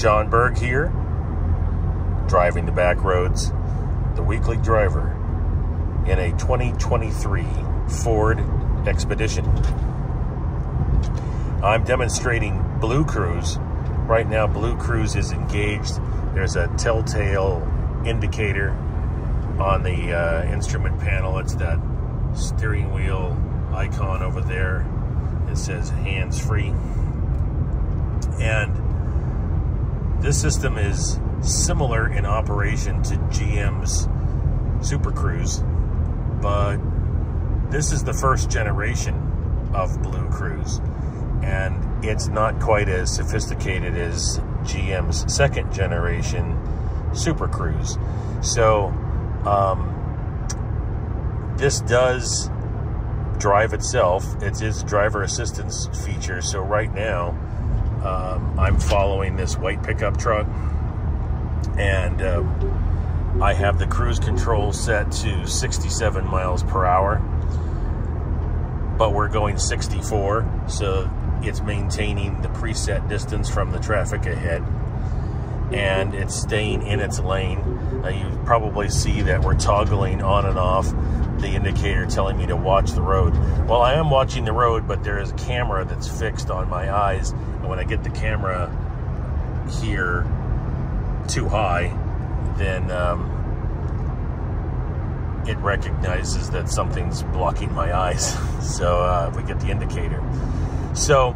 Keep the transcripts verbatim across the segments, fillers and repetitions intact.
John Berg here, driving the backroads, the weekly driver in a twenty twenty-three Ford Expedition. I'm demonstrating Blue Cruise. Right now, Blue Cruise is engaged. There's a telltale indicator on the uh, instrument panel. It's that steering wheel icon over there. It says hands-free. And this system is similar in operation to G M's Super Cruise, but this is the first generation of Blue Cruise, and it's not quite as sophisticated as G M's second generation Super Cruise. So um, this does drive itself. It is driver assistance feature. So right now um, I'm following this white pickup truck, and uh, I have the cruise control set to sixty-seven miles per hour, but we're going sixty-four, so it's maintaining the preset distance from the traffic ahead, and it's staying in its lane. Now, you probably see that we're toggling on and off the indicator telling me to watch the road. Well, I am watching the road, but there is a camera that's fixed on my eyes, and when I get the camera here too high, then um, it recognizes that something's blocking my eyes. So uh, we get the indicator. So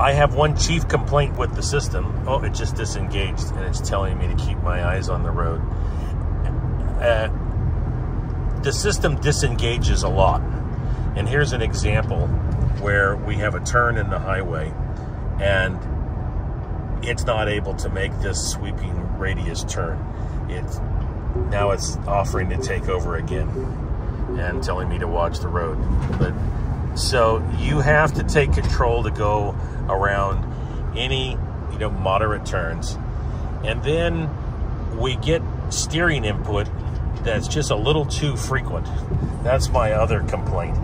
I have one chief complaint with the system. Oh, it just disengaged, and it's telling me to keep my eyes on the road. Uh, the system disengages a lot. And here's an example where we have a turn in the highway, and it's not able to make this sweeping radius turn. It's now it's offering to take over again and telling me to watch the road. But so you have to take control to go around any you know moderate turns, and then we get steering input that's just a little too frequent. That's my other complaint.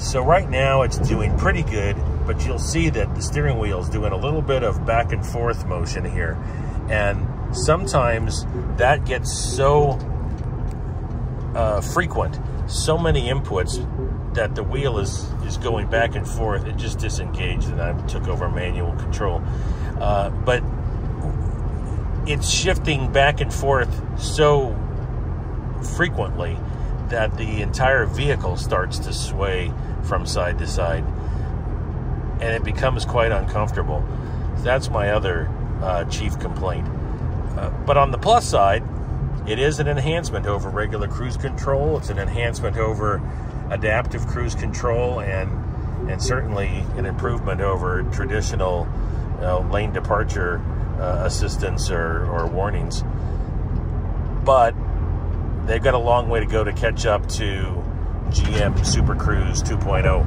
So right now it's doing pretty good, but you'll see that the steering wheel is doing a little bit of back and forth motion here. And sometimes that gets so uh, frequent, so many inputs, that the wheel is, is going back and forth. It just disengaged, and I took over manual control. Uh, but it's shifting back and forth so frequently that the entire vehicle starts to sway from side to side, and it becomes quite uncomfortable. That's my other uh, chief complaint. Uh, but on the plus side, it is an enhancement over regular cruise control. It's an enhancement over adaptive cruise control, and, and certainly an improvement over traditional you know, lane departure uh, assistance or, or warnings. But they've got a long way to go to catch up to G M Super Cruise two point oh.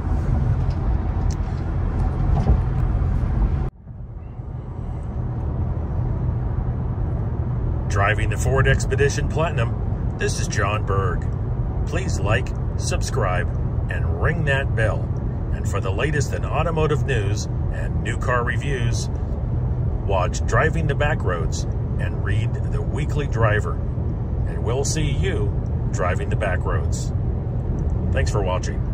Driving the Ford Expedition Platinum, this is John Berg. Please like, subscribe, and ring that bell. And for the latest in automotive news and new car reviews, watch Driving the Backroads and read The Weekly Driver. And we'll see you driving the backroads. Thanks for watching.